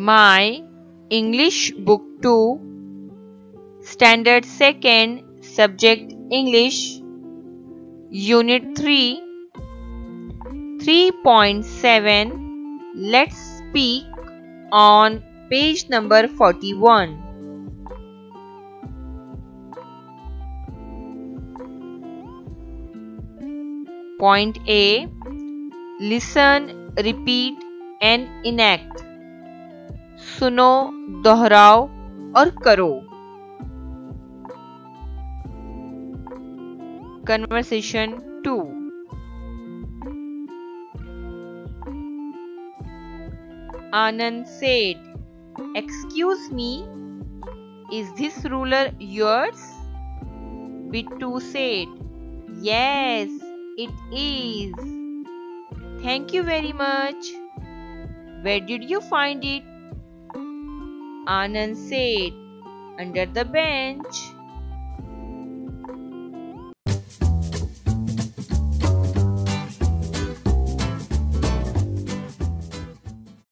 My English Book 2, Standard 2nd, Subject English, Unit 3, 3.7. Let's speak on page number 41. Point A. Listen, repeat and enact. सुनो, दोहराओ और करो. Conversation 2. Anand said, "Excuse me, is this ruler yours?" Bittu said, "Yes, it is." "Thank you very much. Where did you find it?" Anand said, "Under the bench."